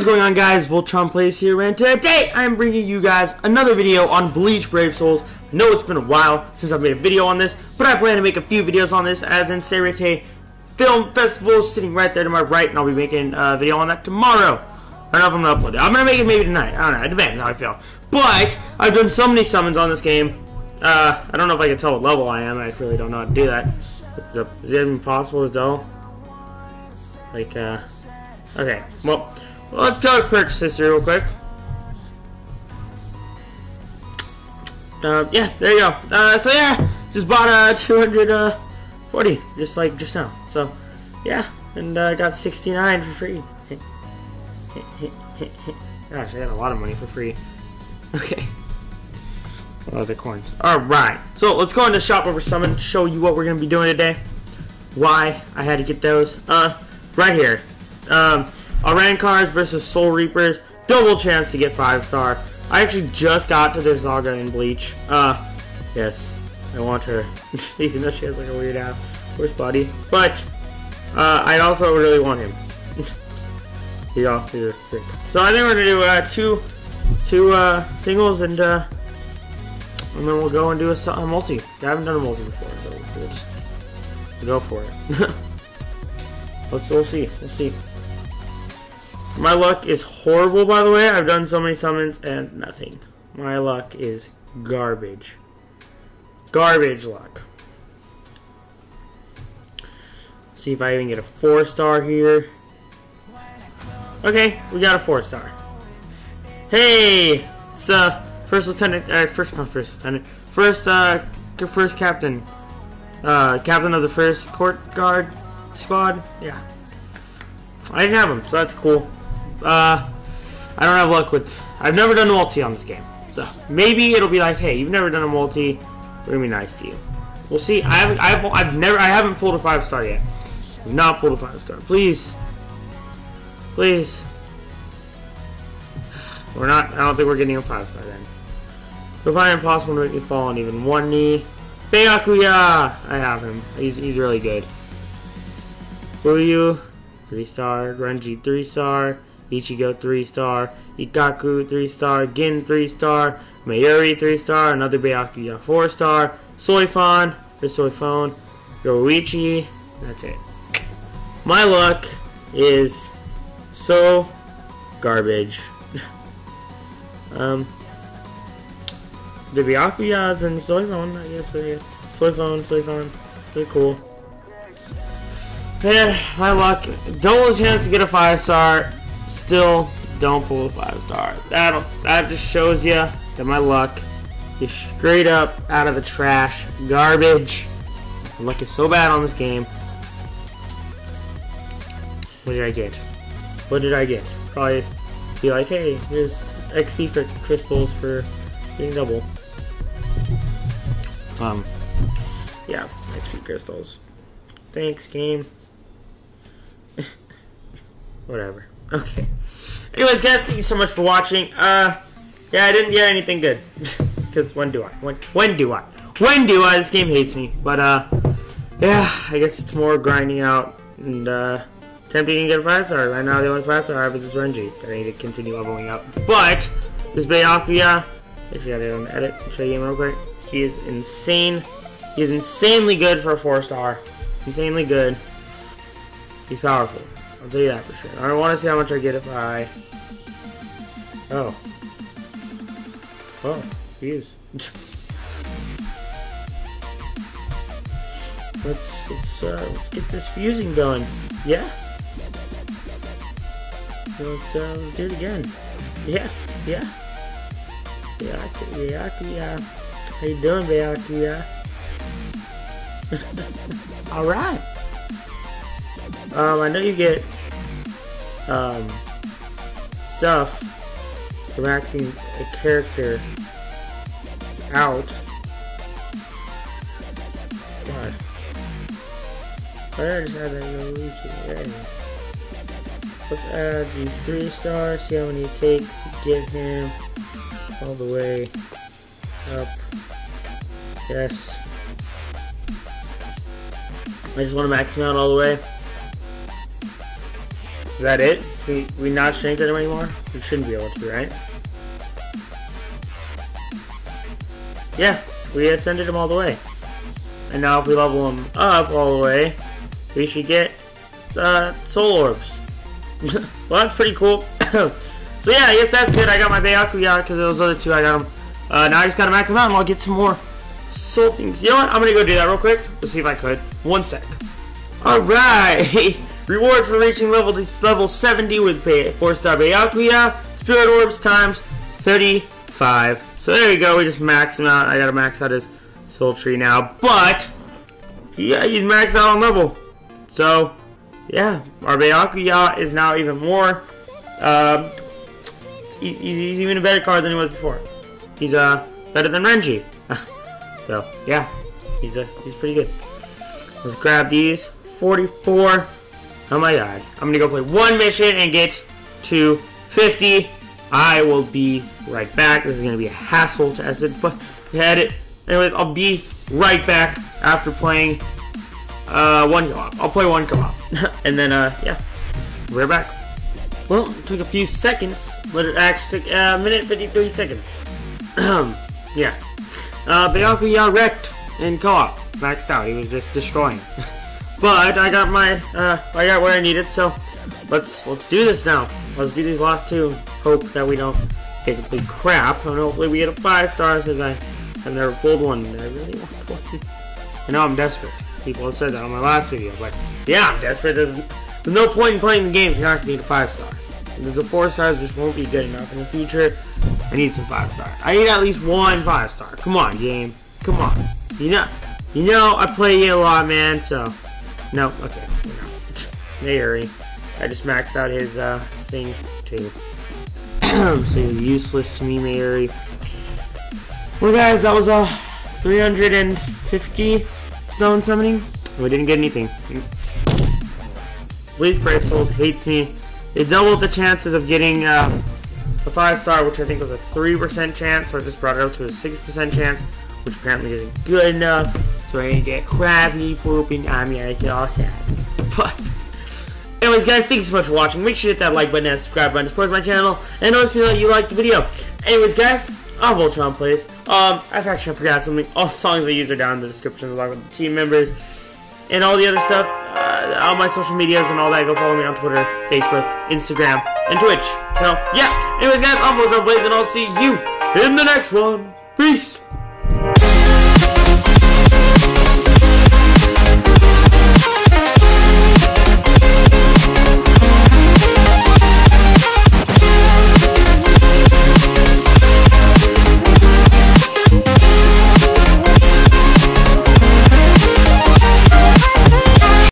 is going on, guys? VoltronPlayz here, and today I'm bringing you guys another video on Bleach Brave Souls. I know it's been a while since I've made a video on this, but I plan to make a few videos on this, as in Serete Film Festival sitting right there to my right, and I'll be making a video on that tomorrow. I don't know if I'm going to upload it. I'm going to make it maybe tonight. I don't know. It depends how I feel. But I've done so many summons on this game. I don't know if I can tell what level I am. I really don't know how to do that. Is it even possible to tell? Like, okay, well, let's go to purchases here real quick. Yeah, there you go. So yeah, just bought 240, just now. So, yeah, and I got 69 for free. Gosh, I got a lot of money for free. Okay. Oh, the coins. Alright, so let's go into shop over summon to show you what we're going to be doing today. Why I had to get those. Right here. Arrancars versus Soul Reapers. Double chance to get 5-star. I actually just got to this Zaga in Bleach. Yes, I want her. Even though she has like a weird ass horse body. But, I also really want him. Yeah, he's sick. So I think we're going to do two singles, and then we'll go and do a multi. I haven't done a multi before, so we'll just go for it. We'll see. We'll see. My luck is horrible, by the way. I've done so many summons and nothing. My luck is garbage. Garbage luck. Let's see if I even get a 4-star here. Okay, we got a 4-star. Hey, it's first lieutenant. First captain. Captain of the first court guard squad. Yeah, I didn't have him, so that's cool. I don't have luck with. I've never done a multi on this game, so maybe it'll be like, hey, you've never done a multi. We're gonna be nice to you. We'll see. I haven't pulled a 5-star yet. I've not pulled a 5-star. Please, please. We're not. I don't think we're getting a 5-star then. We'll find it impossible to make me fall on even one knee. Byakuya! I have him. He's really good. Byakuya, 3-star. Grunji, 3-star. Ichigo, 3-star. Ikaku, 3-star. Gin, 3-star. Mayuri, 3-star. Another Byakuya, 4-star. Suì-Fēng, or Suì-Fēng. Yoichi. That's it. My luck is so garbage. The Byakuyas and Suì-Fēng, I guess. Suì-Fēng. Pretty cool. Man, my luck. Double chance to get a 5-star. Still don't pull a 5-star. That just shows you that my luck is straight up out of the trash. Garbage. My luck is so bad on this game. What did I get? What did I get? Probably be like, hey, here's XP for crystals for getting double. Yeah, XP crystals. Thanks, game. Whatever. Okay. Anyways, guys, thank you so much for watching. Yeah, I didn't get anything good. Because when do I? This game hates me. But, yeah, I guess it's more grinding out and, attempting to get a 5-star. Right now, the only 5-star I have is this Renji. I need to continue leveling up. But, this Byakuya, if you gotta edit, show you him real quick. He is insane. He is insanely good for a 4-star. Insanely good. He's powerful. I'll tell you that for sure. I want to see how much I get if I. Oh. Oh. Views. Let's get this fusing going. Yeah. Let's do it again. Yeah. Yeah. Byakuya. How you doing, Byakuya? Alright. I know you get stuff from maxing a character out. God. I just had that reach it. Let's add these 3-stars, see how many it takes to get him all the way up. Yes. I just want to max him out all the way. Is that it? Can we not shrink them anymore? We shouldn't be able to, right? Yeah, we ascended them all the way. And now if we level them up all the way, we should get soul orbs. Well, that's pretty cool. So yeah, I guess that's good. I got my Byakuya because those other two, I got them. Now I just gotta max them out and I'll get some more soul things. You know what? I'm gonna go do that real quick. Let's see if I could. One sec. Alright! Reward for reaching level 70 with 4-star Byakuya. Spirit orbs times 35. So there you go. We just maxed him out. I gotta max out his soul tree now. But, yeah, he's maxed out on level. So, yeah. Our Byakuya is now even more. He's even a better card than he was before. He's better than Renji. So yeah, he's pretty good. Let's grab these 44. Oh my god! I'm gonna go play one mission and get to 50. I will be right back. This is gonna be a hassle to edit. Anyways, I'll be right back after playing one co-op. I'll play one co-op, and then yeah, we're back. Well, it took a few seconds, but it actually took a minute 53 seconds. Yeah. Byakuya wrecked in co-op. Maxed out. He was just destroying. But I got my I got what I needed, so let's do this now. Let's do these last two. Hope that we don't take a big crap. And hopefully we get a 5-star because I've never pulled one. I really want one. I know I'm desperate. People have said that on my last video, but yeah, I'm desperate. There's no point in playing the game if you're not gonna need a 5-star. There's a 4-star just won't be good enough in the future. I need some 5-star. I need at least one 5-star. Come on, game. Come on. You know, I play you a lot, man. So, no, okay. Mayuri, I just maxed out his thing too. So useless to me, Mayuri. Well, guys, that was 350 stone summoning. We didn't get anything. Bleach Brave Souls hates me. They doubled the chances of getting a 5-star, which I think was a 3% chance, so I just brought it up to a 6% chance, which apparently isn't good enough, so I didn't get crabby pooping on me. I get all sad. But anyways, guys, thank you so much for watching. Make sure you hit that like button and subscribe button to support my channel, and notice me that you liked the video. Anyways, guys, I'm VoltronPlayz. I've actually forgot something. All songs I use are down in the description along with the team members and all the other stuff. All my social medias and all that. Go follow me on Twitter, Facebook, Instagram, and Twitch. So, yeah. Anyways, guys, I'm VoltronPlayz, and I'll see you in the next one. Peace!